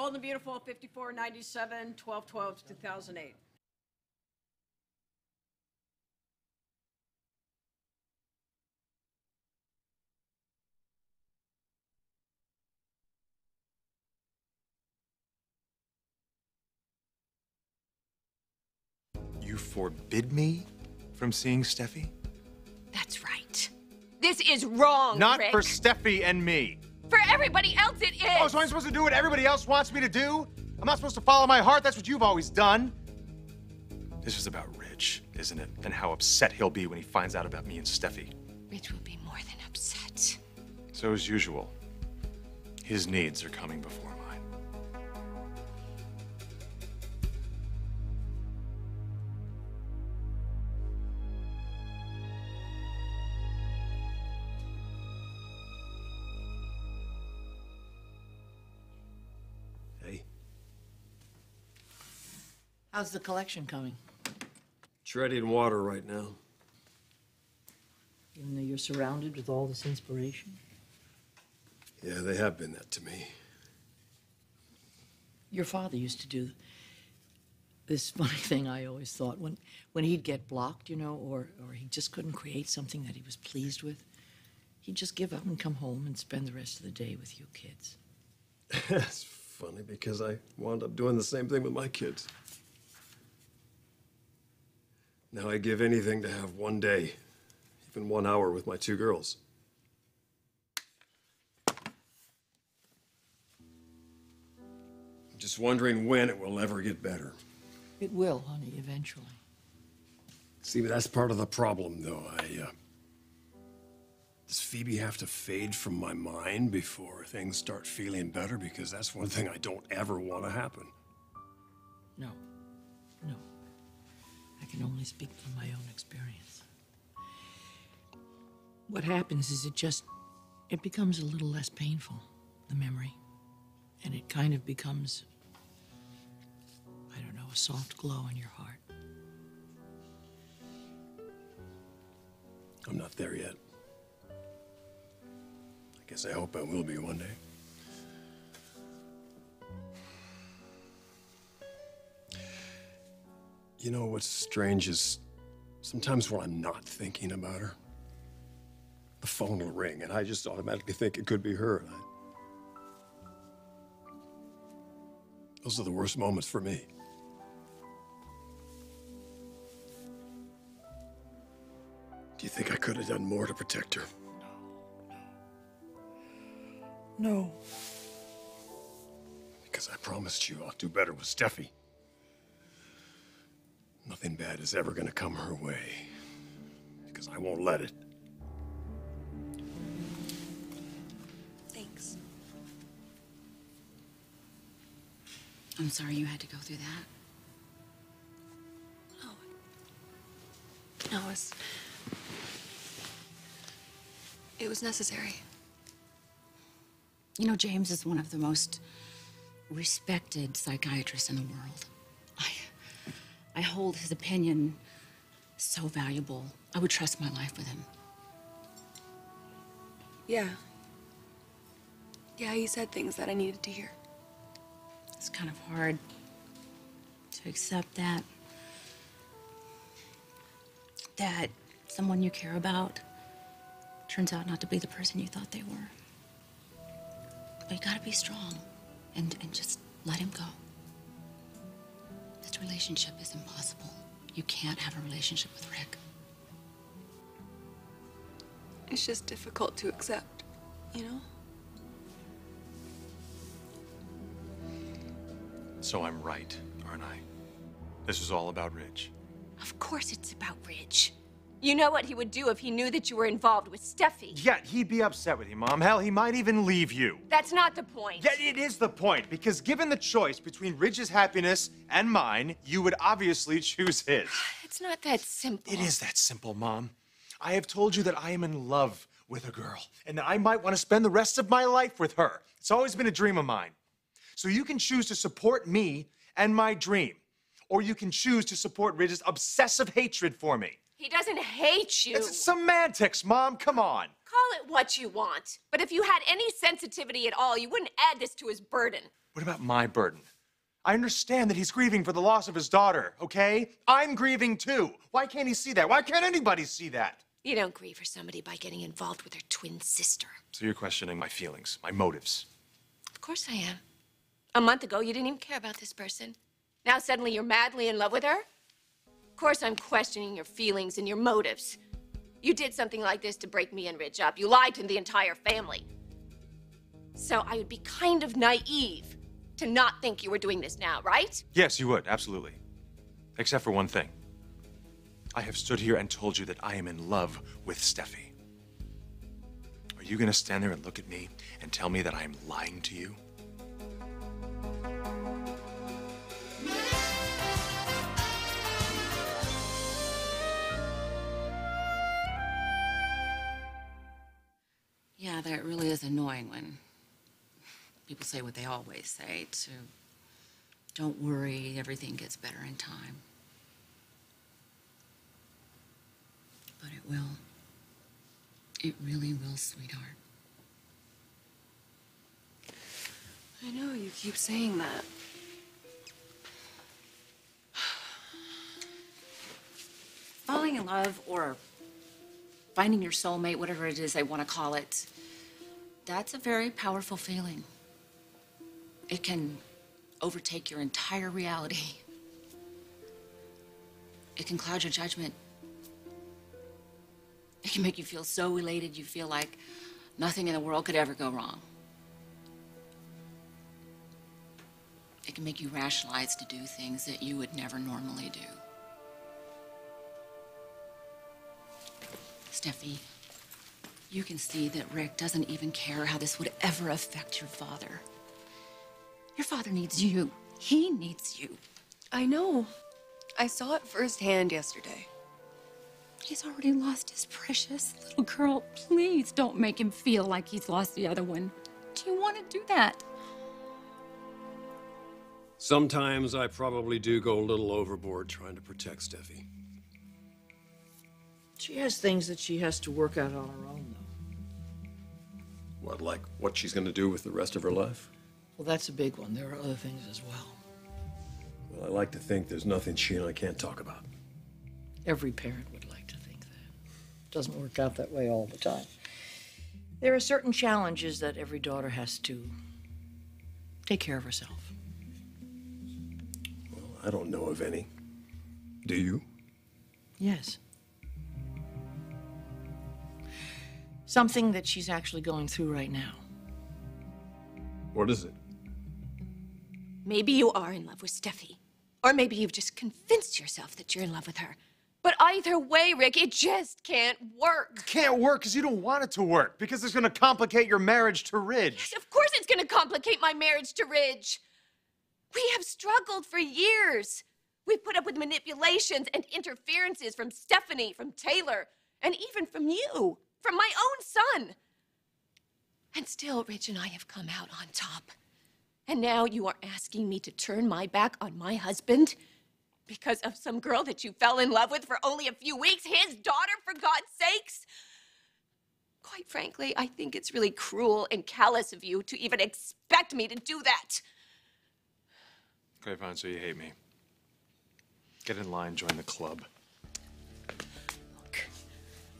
Bold and Beautiful, 5497, 1212, 2008. You forbid me from seeing Steffy? That's right. This is wrong, Rick. Not for Steffy and me. For everybody else it is! Oh, so I'm supposed to do what everybody else wants me to do? I'm not supposed to follow my heart? That's what you've always done. This is about Ridge, isn't it? And how upset he'll be when he finds out about me and Steffy. Ridge will be more than upset. So as usual, his needs are coming before mine. How's the collection coming? It's ready in water right now. Even though you're surrounded with all this inspiration? Yeah, they have been that to me. Your father used to do this funny thing I always thought. When he'd get blocked, you know, or he just couldn't create something that he was pleased with, he'd just give up and come home and spend the rest of the day with you kids. That's funny because I wound up doing the same thing with my kids. Now I'd give anything to have one day, even 1 hour with my two girls. I'm just wondering when it will ever get better. It will, honey, eventually. See, that's part of the problem, though. Does Phoebe have to fade from my mind before things start feeling better? Because that's one thing I don't ever want to happen. No. No. I can only speak from my own experience. What happens is it becomes a little less painful, the memory. And it kind of becomes, I don't know, a soft glow in your heart. I'm not there yet. I guess I hope I will be one day. You know, what's strange is sometimes when I'm not thinking about her, the phone will ring, and I just automatically think it could be her. Those are the worst moments for me. Do you think I could have done more to protect her? No. Because I promised you I'll do better with Steffy. Nothing bad is ever gonna come her way, because I won't let it. Thanks. I'm sorry you had to go through that. Oh. No, it was necessary. You know, James is one of the most respected psychiatrists in the world. I hold his opinion so valuable. I would trust my life with him. Yeah, he said things that I needed to hear. It's kind of hard to accept that someone you care about turns out not to be the person you thought they were. But you gotta be strong and just let him go. This relationship is impossible. You can't have a relationship with Rick. It's just difficult to accept, you know? So I'm right, aren't I? This is all about Ridge. Of course it's about Ridge. You know what he would do if he knew that you were involved with Steffy. Yeah, he'd be upset with you, Mom. Hell, he might even leave you. That's not the point. Yeah, it is the point, because given the choice between Ridge's happiness and mine, you would obviously choose his. It's not that simple. It is that simple, Mom. I have told you that I am in love with a girl, and that I might want to spend the rest of my life with her. It's always been a dream of mine. So you can choose to support me and my dream, or you can choose to support Ridge's obsessive hatred for me. He doesn't hate you. It's semantics, Mom. Come on. Call it what you want, but if you had any sensitivity at all, you wouldn't add this to his burden. What about my burden? I understand that he's grieving for the loss of his daughter, okay? I'm grieving too. Why can't he see that? Why can't anybody see that? You don't grieve for somebody by getting involved with her twin sister. So you're questioning my feelings, my motives. Of course I am. A month ago, you didn't even care about this person. Now suddenly you're madly in love with her? Of course I'm questioning your feelings and your motives. You did something like this to break me and Ridge up. You lied to the entire family. So I would be kind of naive to not think you were doing this now, right? Yes, you would, absolutely. Except for one thing. I have stood here and told you that I am in love with Steffy. Are you gonna stand there and look at me and tell me that I am lying to you? Yeah, that really is annoying when people say what they always say, to don't worry, everything gets better in time. But it will. It really will, sweetheart. I know, you keep saying that. Falling in love or finding your soulmate, whatever it is they want to call it, that's a very powerful feeling. It can overtake your entire reality. It can cloud your judgment. It can make you feel so elated you feel like nothing in the world could ever go wrong. It can make you rationalize to do things that you would never normally do. Steffy, you can see that Rick doesn't even care how this would ever affect your father. Your father needs you. He needs you. I know. I saw it firsthand yesterday. He's already lost his precious little girl. Please don't make him feel like he's lost the other one. Do you want to do that? Sometimes I probably do go a little overboard trying to protect Steffy. She has things that she has to work out on her own, though. What, like what she's going to do with the rest of her life? Well, that's a big one. There are other things as well. Well, I like to think there's nothing she and I can't talk about. Every parent would like to think that. Doesn't work out that way all the time. There are certain challenges that every daughter has to take care of herself. Well, I don't know of any. Do you? Yes. Something that she's actually going through right now. What is it? Maybe you are in love with Steffy. Or maybe you've just convinced yourself that you're in love with her. But either way, Rick, it just can't work. It can't work because you don't want it to work, because it's going to complicate your marriage to Ridge. Yes, of course it's going to complicate my marriage to Ridge. We have struggled for years. We've put up with manipulations and interferences from Stephanie, from Taylor, and even from you, from my own son. And still, Ridge and I have come out on top. And now you are asking me to turn my back on my husband? Because of some girl that you fell in love with for only a few weeks? His daughter, for God's sakes? Quite frankly, I think it's really cruel and callous of you to even expect me to do that. Okay, fine, so you hate me. Get in line, join the club. Look,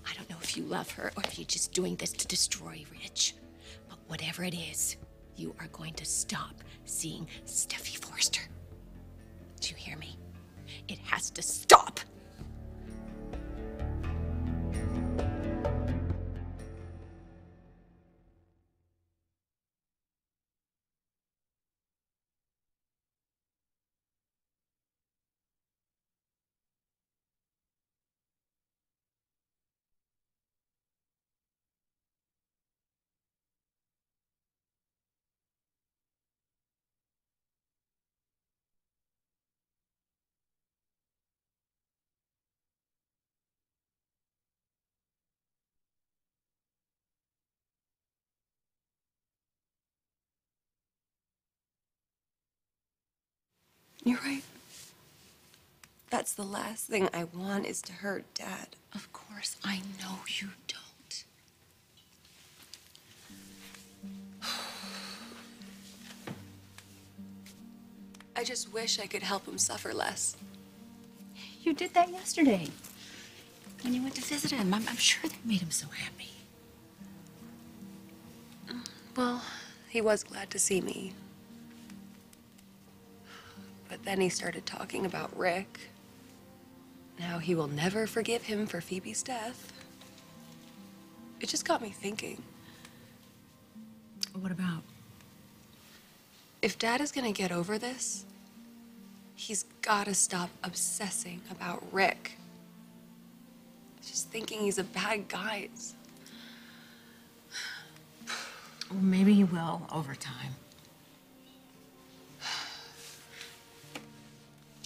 I don't know if you love her or if you're just doing this to destroy Rich. But whatever it is, you are going to stop seeing Steffy Forrester. Do you hear me? It has to stop. You're right. That's the last thing I want, is to hurt Dad. Of course, I know you don't. I just wish I could help him suffer less. You did that yesterday when you went to visit him. I'm sure that made him so happy. Well, he was glad to see me. But then he started talking about Rick. Now he will never forgive him for Phoebe's death. It just got me thinking. What about? If Dad is gonna get over this, he's gotta stop obsessing about Rick. Just thinking he's a bad guy. Well, maybe he will over time.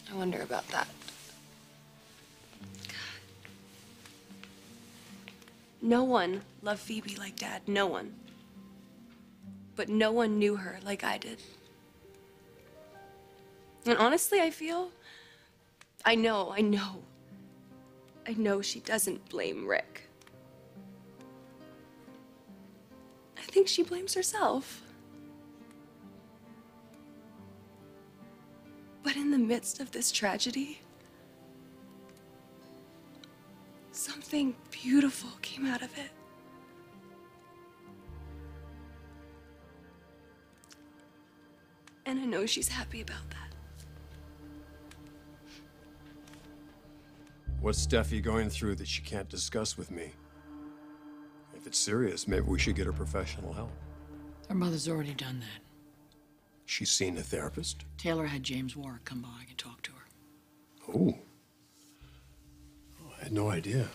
I wonder about that. God. No one loved Phoebe like Dad, no one. But no one knew her like I did. And honestly, I feel, I know she doesn't blame Rick. I think she blames herself. But in the midst of this tragedy, something beautiful came out of it. And I know she's happy about that. What's Steffy going through that she can't discuss with me? If it's serious, maybe we should get her professional help. Her mother's already done that. She's seen a therapist? Taylor had James Warwick come by and talk to her. Oh. I had no idea.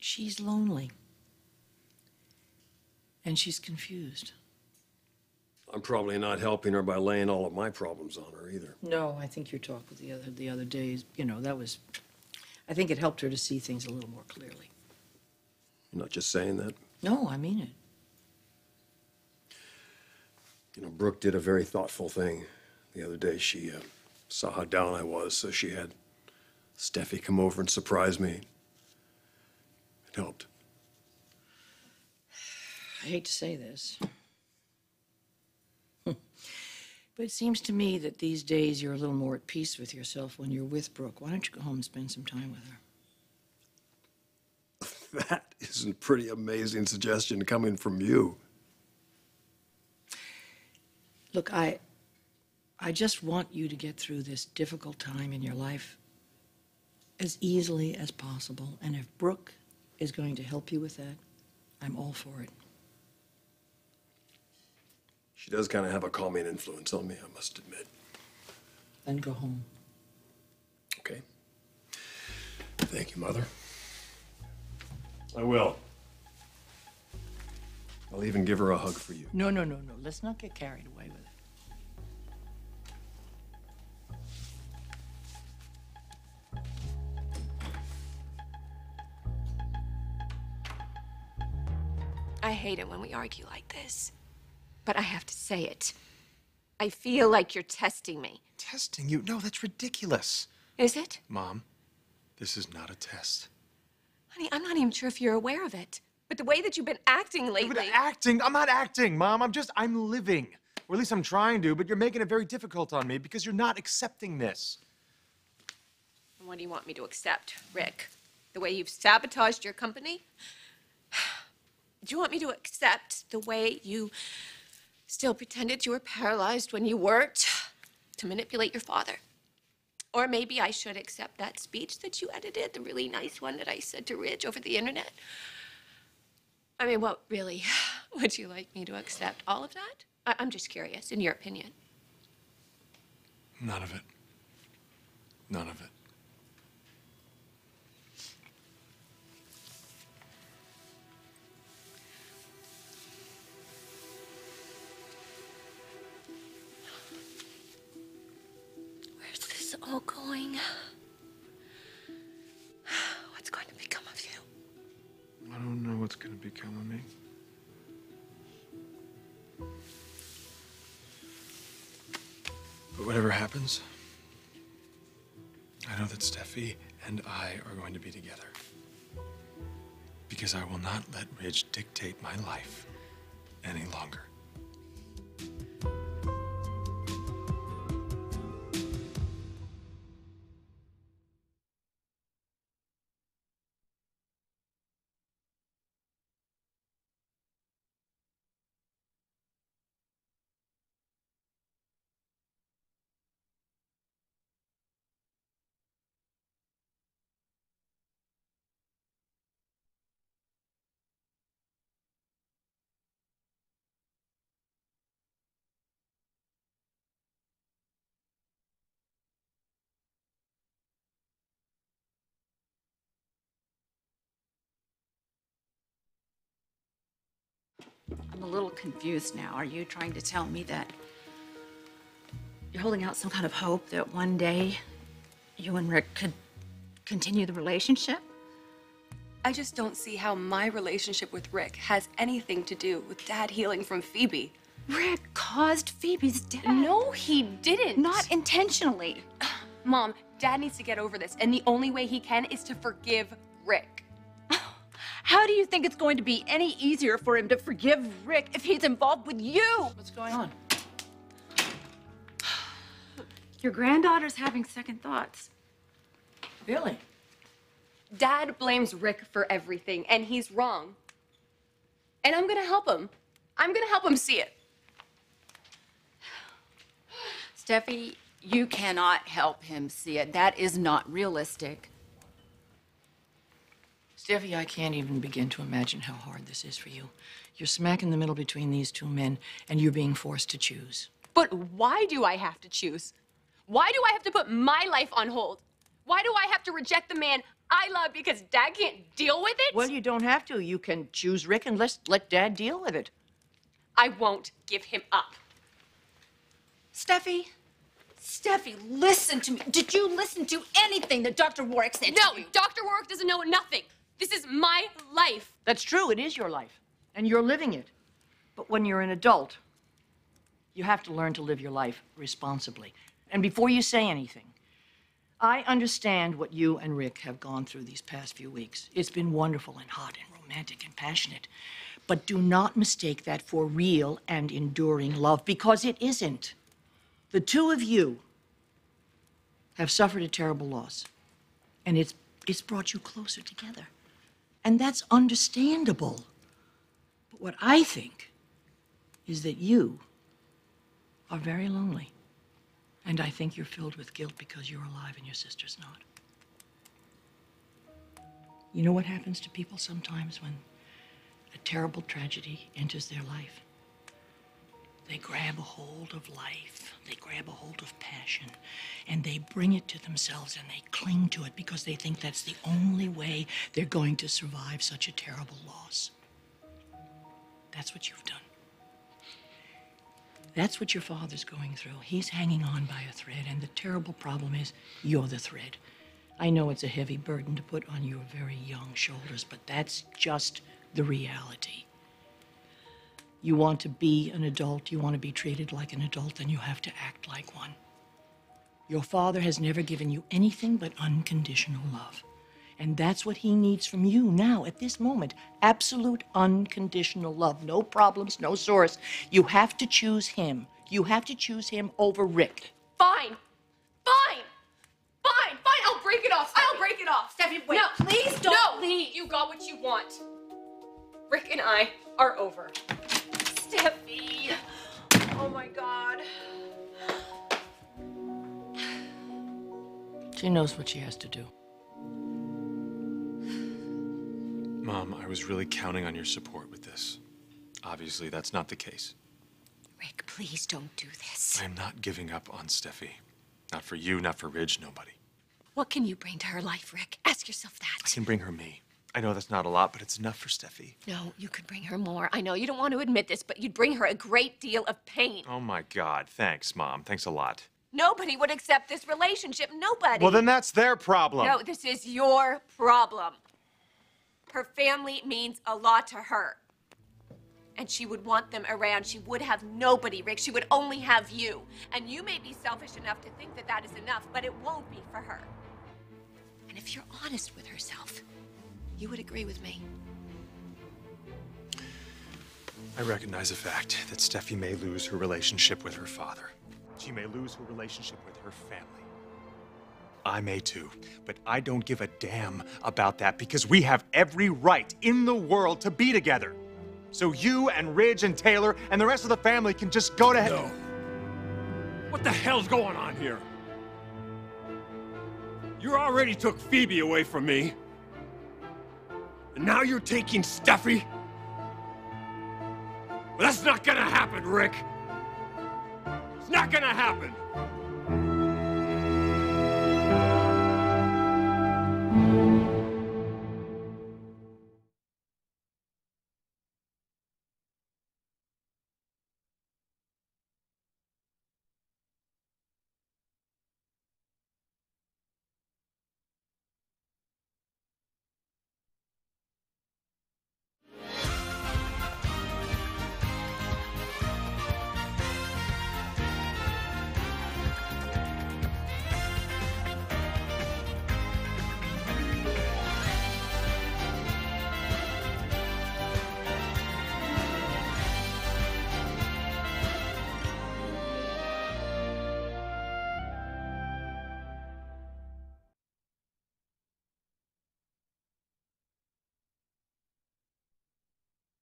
She's lonely. And she's confused. I'm probably not helping her by laying all of my problems on her either. No, I think your talk with the other day, you know, that was, I think it helped her to see things a little more clearly. You're not just saying that? No, I mean it. You know, Brooke did a very thoughtful thing the other day. She saw how down I was, so she had Steffy come over and surprise me. It helped. I hate to say this. But it seems to me that these days you're a little more at peace with yourself when you're with Brooke. Why don't you go home and spend some time with her? That is a pretty amazing suggestion coming from you. Look, I just want you to get through this difficult time in your life as easily as possible. And if Brooke is going to help you with that, I'm all for it. She does kind of have a calming influence on me, I must admit. Then go home. Okay. Thank you, Mother. I will. I'll even give her a hug for you. No, no, no, no. Let's not get carried away with it. I hate it when we argue like this. But I have to say it. I feel like you're testing me. Testing you? No, that's ridiculous. Is it? Mom, this is not a test. Honey, I'm not even sure if you're aware of it. But the way that you've been acting lately... I've been acting? I'm not acting, Mom. I'm living. Or at least I'm trying to, but you're making it very difficult on me because you're not accepting this. And what do you want me to accept, Rick? The way you've sabotaged your company? Do you want me to accept the way you... still pretended you were paralyzed when you weren't, to manipulate your father? Or maybe I should accept that speech that you edited, the really nice one that I said to Ridge over the internet. I mean, what really would you like me to accept? All of that? I'm just curious, in your opinion. None of it. None of it. All going. What's going to become of you? I don't know what's going to become of me. But whatever happens, I know that Steffy and I are going to be together. Because I will not let Ridge dictate my life any longer. I'm a little confused now. Are you trying to tell me that you're holding out some kind of hope that one day you and Rick could continue the relationship? I just don't see how my relationship with Rick has anything to do with Dad healing from Phoebe. Rick caused Phoebe's death. No, he didn't. Not intentionally. Mom, Dad needs to get over this, and the only way he can is to forgive Rick. How do you think it's going to be any easier for him to forgive Rick if he's involved with you? What's going on? Your granddaughter's having second thoughts. Really? Dad blames Rick for everything, and he's wrong. And I'm gonna help him. I'm gonna help him see it. Steffy, you cannot help him see it. That is not realistic. Steffy, I can't even begin to imagine how hard this is for you. You're smack in the middle between these two men, and you're being forced to choose. But why do I have to choose? Why do I have to put my life on hold? Why do I have to reject the man I love because Dad can't deal with it? Well, you don't have to. You can choose Rick and let Dad deal with it. I won't give him up. Steffy, Steffy, listen to me. Did you listen to anything that Dr. Warwick said? No, Dr. Warwick doesn't know nothing. This is my life. That's true. It is your life, and you're living it. But when you're an adult, you have to learn to live your life responsibly. And before you say anything, I understand what you and Rick have gone through these past few weeks. It's been wonderful and hot and romantic and passionate. But do not mistake that for real and enduring love, because it isn't. The two of you have suffered a terrible loss, and it's brought you closer together. And that's understandable. But what I think is that you are very lonely. And I think you're filled with guilt because you're alive and your sister's not. You know what happens to people sometimes when a terrible tragedy enters their life? They grab a hold of life, they grab a hold of passion, and they bring it to themselves and they cling to it because they think that's the only way they're going to survive such a terrible loss. That's what you've done. That's what your father's going through. He's hanging on by a thread, and the terrible problem is you're the thread. I know it's a heavy burden to put on your very young shoulders, but that's just the reality. You want to be an adult, you want to be treated like an adult, and you have to act like one. Your father has never given you anything but unconditional love. And that's what he needs from you now, at this moment. Absolute unconditional love. No problems, no source. You have to choose him. You have to choose him over Rick. Fine. Fine. Fine. Fine. I'll break it off. Steffy. I'll break it off. Steffy, wait. No. Please don't. No. Please. You got what you want. Rick and I are over. Steffy. Oh, my God. She knows what she has to do. Mom, I was really counting on your support with this. Obviously, that's not the case. Rick, please don't do this. I am not giving up on Steffy. Not for you, not for Ridge, nobody. What can you bring to her life, Rick? Ask yourself that. I can bring her me. I know that's not a lot, but it's enough for Steffy. No, you could bring her more. I know you don't want to admit this, but you'd bring her a great deal of pain. Oh, my God. Thanks, Mom. Thanks a lot. Nobody would accept this relationship. Nobody. Well, then that's their problem. No, this is your problem. Her family means a lot to her. And she would want them around. She would have nobody, Rick. She would only have you. And you may be selfish enough to think that that is enough, but it won't be for her. And if you're honest with herself, you would agree with me. I recognize the fact that Steffy may lose her relationship with her father. She may lose her relationship with her family. I may too, but I don't give a damn about that because we have every right in the world to be together. So you and Ridge and Taylor and the rest of the family can just go to hell. No. What the hell's going on here? You already took Phoebe away from me. And now you're taking Steffy? Well, that's not gonna happen, Rick. It's not gonna happen.